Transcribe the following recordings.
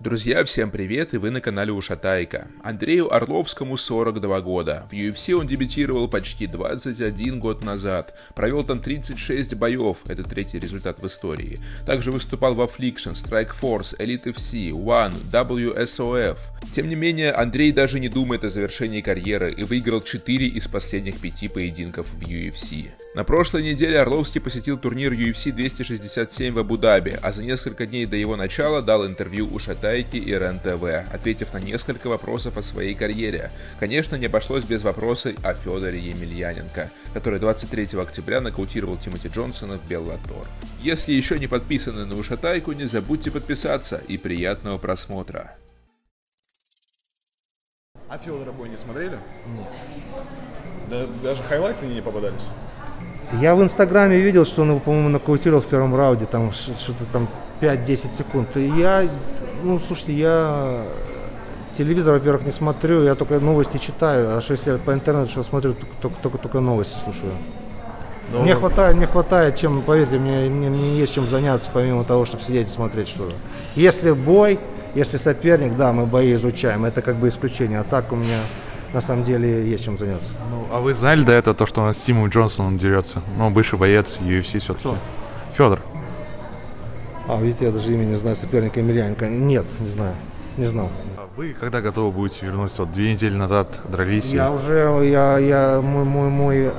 Друзья, всем привет, и вы на канале Ушатайка. Андрею Орловскому 42 года. В UFC он дебютировал почти 21 год назад. Провел там 36 боев, это третий результат в истории. Также выступал во Affliction, Strike Force, Elite FC, One, WSOF. Тем не менее, Андрей даже не думает о завершении карьеры и выиграл 4 из последних 5 поединков в UFC. На прошлой неделе Орловский посетил турнир UFC 267 в Абу-Даби, а за несколько дней до его начала дал интервью Ушатайке и РЕН-ТВ, ответив на несколько вопросов о своей карьере. Конечно, не обошлось без вопроса о Федоре Емельяненко, который 23 октября нокаутировал Тимоти Джонсона в Белла Тор. Если еще не подписаны на Ушатайку, не забудьте подписаться и приятного просмотра. А Федора бой не смотрели? Нет. Да, даже хайлайты не попадались? Я в инстаграме видел, что он, по-моему, нокаутировал в первом раунде, там что-то там 5-10 секунд. И я, ну, слушайте, я телевизор, во-первых, не смотрю, я только новости читаю, а что если по интернету что смотрю, только новости слушаю. Но мне хватает, чем, поверьте, мне есть чем заняться, помимо того, чтобы сидеть и смотреть что-то. Если бой, если соперник, да, мы бои изучаем, это как бы исключение, а так у меня... На самом деле есть чем заняться. Ну, а вы знали до этого то, что он с Тимом Джонсоном дерется? Ну, бывший боец UFC все-таки. Федор. А, видите, я даже имя не знаю, соперника Емельяненко. Нет, не знаю. Не знал. А вы когда готовы будете вернуться? Вот 2 недели назад дрались? Мой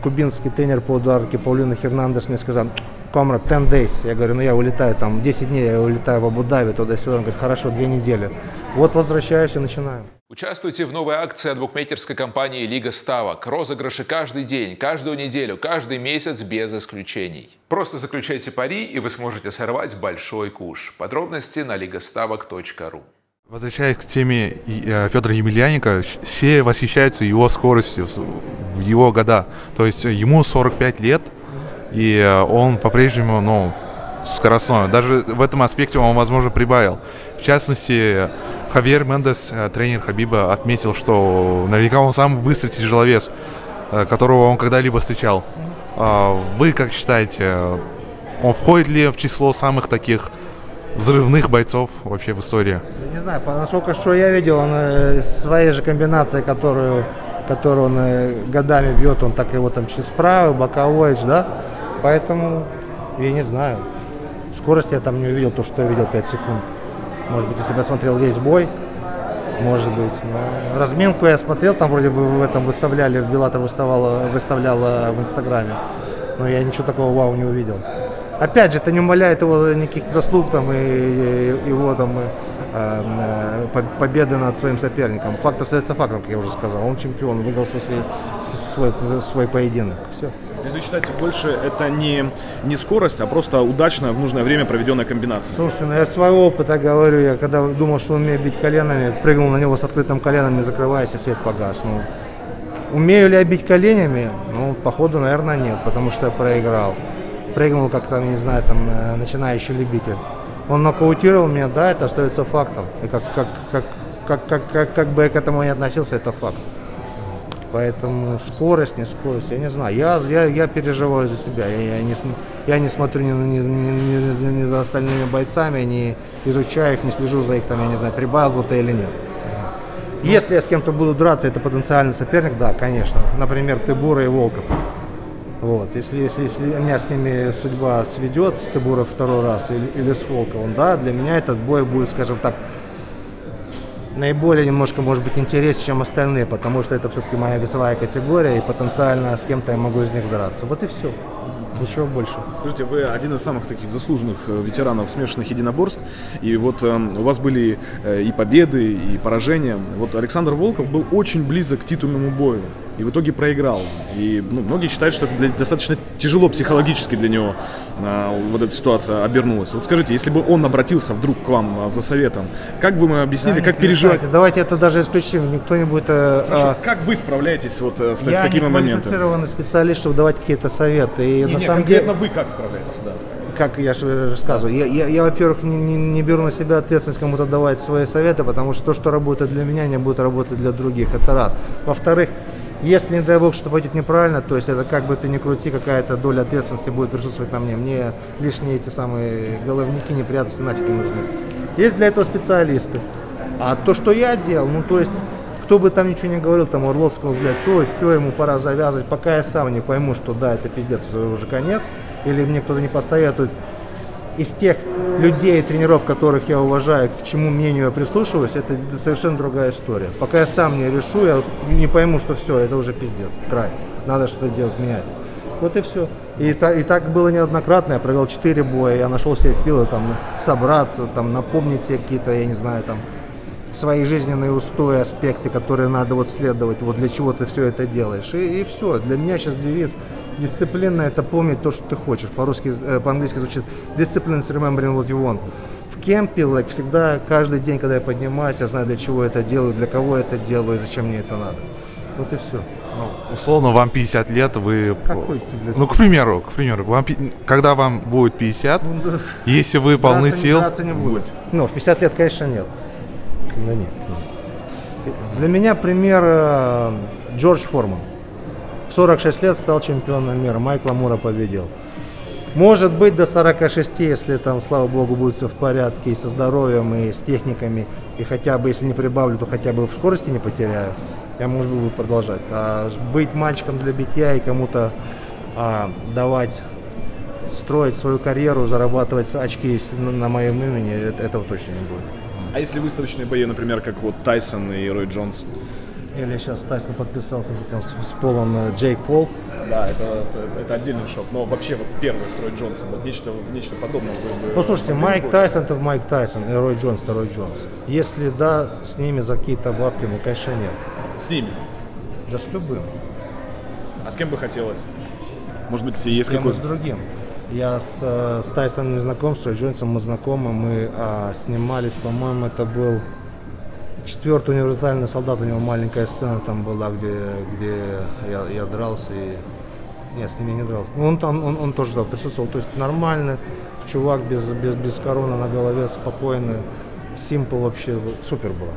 кубинский тренер по ударке Паулино Хернандес мне сказал: «Комрад, 10 days». Я говорю, ну я улетаю там, 10 дней я улетаю в Абу-Даби, туда-сюда. Он говорит, хорошо, 2 недели. Вот возвращаюсь и начинаем. Участвуйте в новой акции от букмекерской компании «Лига Ставок». Розыгрыши каждый день, каждую неделю, каждый месяц без исключений. Просто заключайте пари, и вы сможете сорвать большой куш. Подробности на ligastavok.ru. Возвращаясь к теме Федора Емельяненко, все восхищаются его скоростью в его года. То есть ему 45 лет, и он по-прежнему, ну, скоростной. Даже в этом аспекте он, возможно, прибавил. В частности, Хавьер Мендес, тренер Хабиба, отметил, что наверняка он самый быстрый тяжеловес, которого он когда-либо встречал. Вы как считаете, он входит ли в число самых таких взрывных бойцов вообще в истории? Не знаю, насколько что я видел, он своей же комбинацией, которую он годами бьет, он так его там через правый, боковой, да? Поэтому я не знаю. Скорость я там не увидел, то, что я видел 5 секунд. Может быть, если бы я смотрел весь бой, может быть. Но разминку я смотрел, там вроде бы в этом выставляли, Беллатор выставляла в инстаграме, но я ничего такого вау не увидел. Опять же, это не умаляет его никаких заслуг там, и его там, победы над своим соперником. Факт остается фактом, как я уже сказал. Он чемпион, выиграл свой поединок. Все. Если считаете, больше это не скорость, а просто удачно в нужное время проведенная комбинация. Слушайте, ну я своего опыта говорю, я когда думал, что он умеет бить коленами, прыгнул на него с открытым коленом, закрываясь, и свет погас. Ну, умею ли я бить коленями? Ну, походу, наверное, нет, потому что я проиграл. Прыгнул как там, не знаю, там начинающий любитель. Он нокаутировал меня, да, это остается фактом. И как бы я к этому не относился, это факт. Поэтому скорость, не скорость, я не знаю. Я переживаю за себя. Я не смотрю ни за остальными бойцами, не изучаю их, не слежу за их, там, я не знаю, прибавил-то или нет. Если я с кем-то буду драться, это потенциальный соперник, да, конечно. Например, Тыбура и Волков. Вот. Если меня с ними судьба сведет, с Тыбура второй раз или с Волковым, да, для меня этот бой будет, скажем так, наиболее немножко, может быть, интереснее, чем остальные, потому что это все-таки моя весовая категория, и потенциально с кем-то я могу из них драться. Вот и все. Ничего больше. Скажите, вы один из самых таких заслуженных ветеранов смешанных единоборств, и вот у вас были и победы, и поражения. Вот Александр Волков был очень близок к титульному бою, и в итоге проиграл. И многие считают, что это достаточно тяжело психологически для него вот эта ситуация обернулась. Вот скажите, если бы он обратился вдруг к вам за советом, как бы мы объяснили, да, как переживать? Давайте это даже исключим, никто не будет... Хорошо, как вы справляетесь вот с такими моментами? Я не квалифицированный специалист, чтобы давать какие-то советы. И на самом деле... Конкретно вы как справляетесь, да? Как я же рассказываю, я во-первых, не беру на себя ответственность кому-то давать свои советы, потому что то, что работает для меня, не будет работать для других, это раз. Во-вторых, если, не дай бог, что пойдет неправильно, то есть это как бы ты ни крути, какая-то доля ответственности будет присутствовать на мне. Мне лишние эти самые головники, неприятности нафиг не нужны. Есть для этого специалисты. А то, что я делал, ну то есть, кто бы там ничего не говорил, там Орловскому, блядь, то все, ему пора завязывать, пока я сам не пойму, что да, это пиздец, уже конец, или мне кто-то не посоветует из тех людей и тренеров, которых я уважаю, к чему мнению я прислушиваюсь, это совершенно другая история. Пока я сам не решу, я не пойму, что все, это уже пиздец, край, надо что-то делать, менять. Вот и все. И так было неоднократно, я провел 4 боя, я нашел все силы там собраться, там напомнить себе какие-то, я не знаю, там свои жизненные устои, аспекты, которые надо вот следовать, вот для чего ты все это делаешь. И все. Для меня сейчас девиз дисциплина — это помнить то, что ты хочешь. По-русски, по-английски звучит discipline is remembering what you want. В кемпе, like, всегда, каждый день, когда я поднимаюсь, я знаю, для чего я это делаю, для кого я это делаю и зачем мне это надо. Вот и все. Ну, условно, вам 50 лет, вы... Какой ты, блядь? Ну, к примеру, вам... когда вам будет 50, ну, да. Если вы полны сил... Не будет. Ну, в 50 лет, конечно, нет. Да нет. Для меня пример Джордж Форман. В 46 лет стал чемпионом мира, Майкла Мура победил. Может быть, до 46, если там, слава богу, будет все в порядке и со здоровьем, и с техниками, и хотя бы, если не прибавлю, то хотя бы в скорости не потеряю, я, может быть, буду продолжать. А быть мальчиком для битья и кому-то давать, строить свою карьеру, зарабатывать очки на моем имени, этого точно не будет. А если выставочные бои, например, как вот Тайсон и Рой Джонс? Или сейчас Тайсон подписался затем с Полом Джейк Пол. Да, это отдельный шок. Но вообще вот первый с Рой Джонсом, вот нечто подобное. Ну слушайте, Майк Тайсон — это Майк Тайсон, и Рой Джонс — это Рой Джонс. Если да, с ними за какие-то бабки, ну конечно нет. С ними? Да с любым. А с кем бы хотелось? Может быть, есть какой-то? С другим. Я с Тайсоном не знаком, с Рой Джонсом мы знакомы, мы снимались, по-моему, это был... 4-й универсальный солдат, у него маленькая сцена там была, где я дрался и... Нет, с ними не дрался. Ну, он тоже там присутствовал. То есть нормально, чувак без короны на голове, спокойно, симпл вообще, супер было.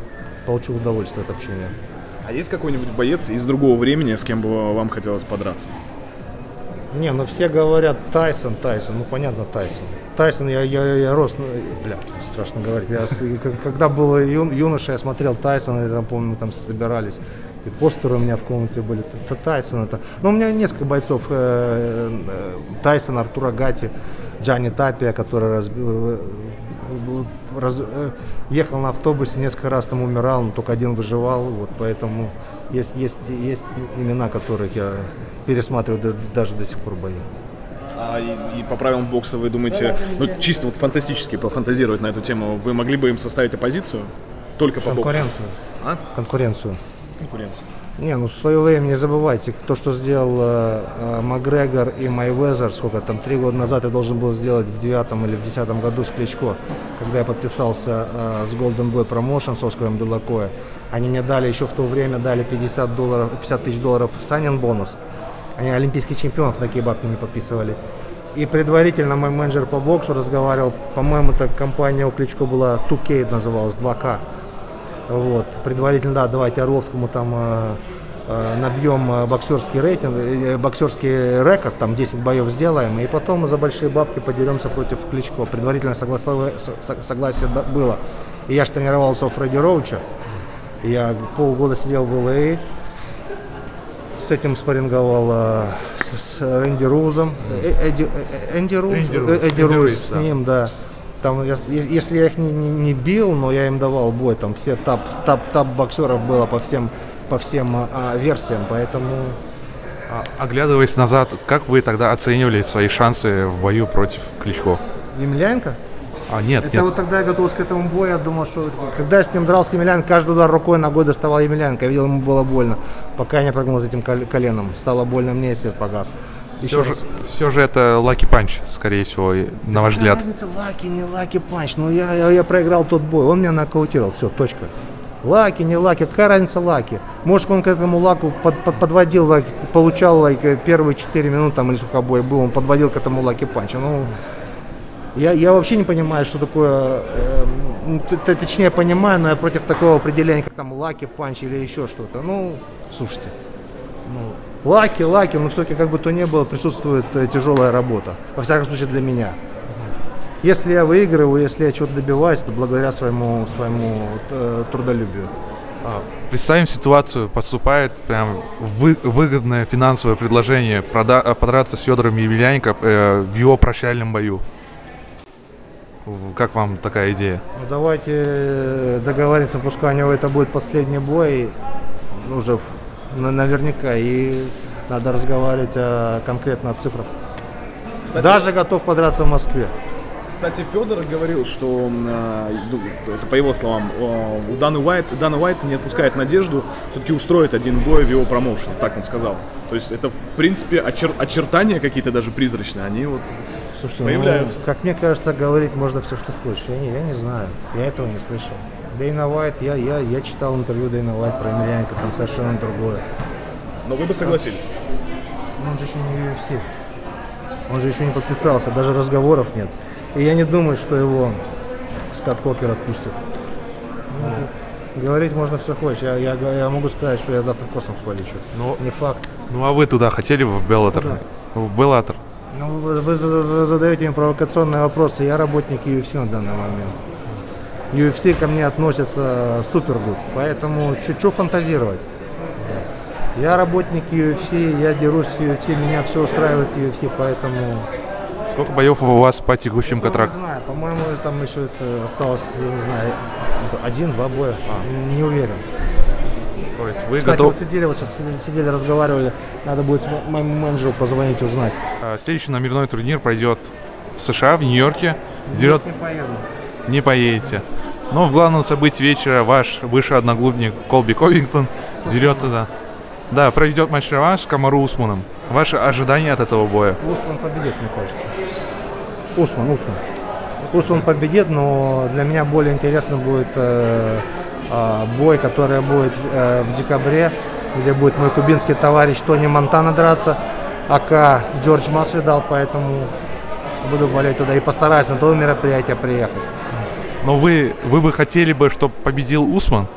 Получил удовольствие от общения. А есть какой-нибудь боец из другого времени, с кем бы вам хотелось подраться? Не, ну все говорят Тайсон, ну понятно Тайсон. Тайсон, я рос, ну, бля, страшно говорить. Я, когда был юноша, я смотрел Тайсона, я там, помню, мы там собирались, и постеры у меня в комнате были. Тайсон. Ну, у меня несколько бойцов. Тайсон, Артур Агати, Джанни Тапия, который ехал на автобусе, несколько раз там умирал, но только один выживал, вот поэтому... Есть имена, которых я пересматриваю даже до сих пор бои. И по правилам бокса, вы думаете, ну чисто вот фантастически пофантазировать на эту тему, вы могли бы им составить оппозицию? Только по боксу? А? Конкуренцию. Не, ну в свое время не забывайте, то, что сделал Макгрегор и Майвезер, сколько там, 3 года назад я должен был сделать в 2009 или 2010 году с Кличко, когда я подписался с Golden Boy Promotion, с Осковым Делакоем. Они мне дали, еще в то время дали $50 тысяч санин бонус. Они олимпийских чемпионов такие бабки не подписывали. И предварительно мой менеджер по боксу разговаривал, по-моему, эта компания у Кличко была 2K, называлась, 2K. Вот. Предварительно, да, давайте Орловскому там набьем боксерский рейтинг, боксерский рекорд, там 10 боев сделаем, и потом за большие бабки подеремся против Кличко. Предварительно согласие было. И я же тренировался у Фредди Роуча. Я полгода сидел в ЛА, с этим спарринговал с Энди Рузом. Энди Руз, с ним, да. Там, если я их не бил, но я им давал бой, там все топ боксеров было по всем версиям, поэтому... Оглядываясь назад, как вы тогда оценивали свои шансы в бою против Кличко? Емельяненко? А, нет, это нет. Вот тогда я готовился к этому бою, я думал, что когда я с ним дрался, Емельяненко, каждый удар рукой ногой доставал Емельяненко, я видел, ему было больно, пока я не прогнул этим коленом, стало больно мне, и свет погас. Все же это лаки панч, скорее всего, на ваш взгляд. Разница, лаки, не лаки панч, ну я проиграл тот бой, он меня нокаутировал, все, точка. Лаки, не лаки, какая разница лаки? Может, он к этому лаку подводил, лаки, получал лаки, первые 4 минуты, там, или сколько бой был, он подводил к этому лаки панчу, ну... Я вообще не понимаю, что такое, точнее понимаю, но я против такого определения, как там лаки, панч или еще что-то. Ну, слушайте, ну, лаки, но все-таки как бы то ни было, присутствует тяжелая работа. Во всяком случае для меня. Если я выигрываю, если я чего-то добиваюсь, то благодаря своему трудолюбию. Представим ситуацию, поступает прям выгодное финансовое предложение подраться с Федором Емельяненко в его прощальном бою. Как вам такая идея? Ну, давайте договоримся, пускай у него это будет последний бой, уже наверняка, и надо разговаривать конкретно о цифрах. Кстати, даже готов подраться в Москве. Кстати, Федор говорил, что, это по его словам, у Дана Уайт не отпускает надежду все-таки устроить один бой в его промоушен, так он сказал. То есть это, в принципе, очертания какие-то даже призрачные, они вот... Слушайте, появляются. Ну, как мне кажется, говорить можно все, что хочешь. Я не знаю, я этого не слышал. Дэйна Уайт, я читал интервью Дэйна Уайт про Емельяненко, там совершенно другое. Но вы бы согласились? Он же еще не UFC. Он же еще не подписался, даже разговоров нет. И я не думаю, что его Scott Кокер отпустит. Ну, говорить можно все хочешь. Я могу сказать, что я завтра в космос полечу. Но не факт. Ну а вы туда хотели бы, в Беллатор? В Беллатор. Ну, вы задаете им провокационные вопросы. Я работник UFC на данный момент. UFC ко мне относится супер гуд, поэтому чуть-чуть фантазировать. Я работник UFC, я дерусь в UFC, меня все устраивает UFC, поэтому... Сколько боев у вас по текущим контрактам? Не знаю, по-моему, там еще осталось, я не знаю, 1-2 боя, не уверен. То есть вы готовы? Вот сейчас сидели, разговаривали, надо будет моему менеджеру позвонить, узнать. Следующий номерной турнир пройдет в США, в Нью-Йорке. Не поеду. Не поедете. Но в главном событии вечера ваш бывший одноклубник Колби Ковингтон дерет туда. Да, проведет матч-реванш с Камару Усманом. Ваши ожидания от этого боя? Усман победит, мне кажется. Усман победит, но для меня более интересно будет... бой, который будет в декабре, где будет мой кубинский товарищ Тони Монтана драться, АК Джордж Масвидал, поэтому буду болеть туда и постараюсь на то мероприятие приехать. Но вы бы хотели бы, чтобы победил Усман?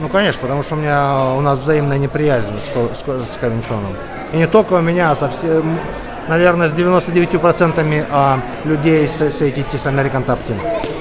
Ну конечно, потому что у нас взаимная неприязнь с Ковингтоном. И не только у меня, а совсем, наверное, с 99% людей с American Top Team.